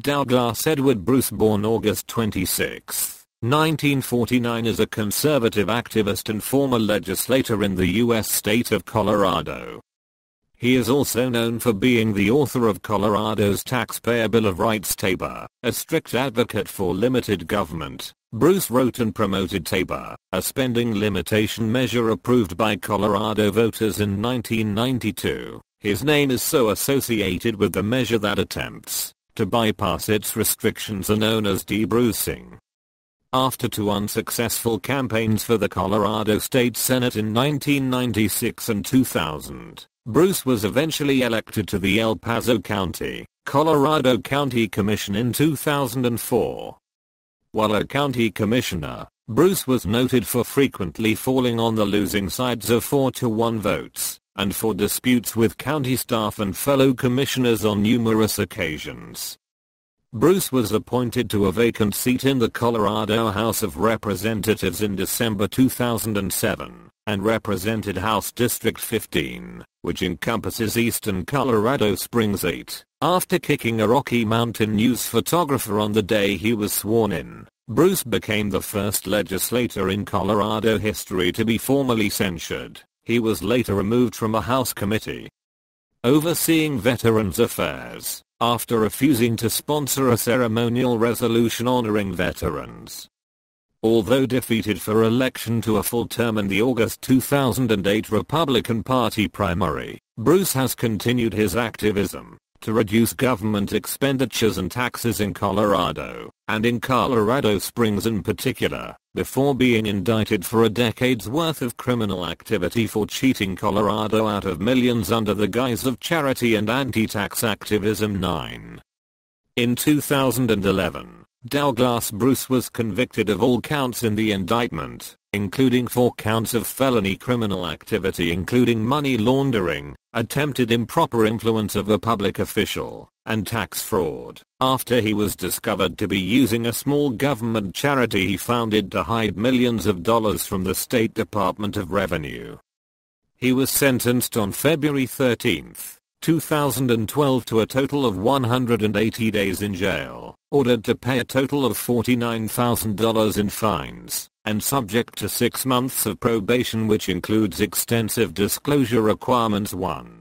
Douglas Edward Bruce, born August 26, 1949, is a conservative activist and former legislator in the U.S. state of Colorado. He is also known for being the author of Colorado's Taxpayer Bill of Rights TABOR, a strict advocate for limited government. Bruce wrote and promoted TABOR, a spending limitation measure approved by Colorado voters in 1992. His name is so associated with the measure that attempts to bypass its restrictions are known as de-Brucing. After two unsuccessful campaigns for the Colorado State Senate in 1996 and 2000, Bruce was eventually elected to the El Paso County, Colorado County Commission in 2004. While a county commissioner, Bruce was noted for frequently falling on the losing sides of 4-1 votes, and for disputes with county staff and fellow commissioners on numerous occasions. Bruce was appointed to a vacant seat in the Colorado House of Representatives in December 2007. And represented House District 15, which encompasses eastern Colorado Springs 8. After kicking a Rocky Mountain News photographer on the day he was sworn in, Bruce became the first legislator in Colorado history to be formally censured. He was later removed from a House committee overseeing Veterans Affairs, after refusing to sponsor a ceremonial resolution honoring veterans. Although defeated for election to a full term in the August 2008 Republican Party primary, Bruce has continued his activism to reduce government expenditures and taxes in Colorado, and in Colorado Springs in particular, before being indicted for a decade's worth of criminal activity for cheating Colorado out of millions under the guise of charity and anti-tax activism. In 2011, Douglas Bruce was convicted of all counts in the indictment, including 4 counts of felony criminal activity including money laundering, attempted improper influence of a public official, and tax fraud, after he was discovered to be using a small government charity he founded to hide millions of dollars from the State Department of Revenue. He was sentenced on February 13, 2012 to a total of 180 days in jail, ordered to pay a total of $49,000 in fines, and subject to 6 months of probation which includes extensive disclosure requirements.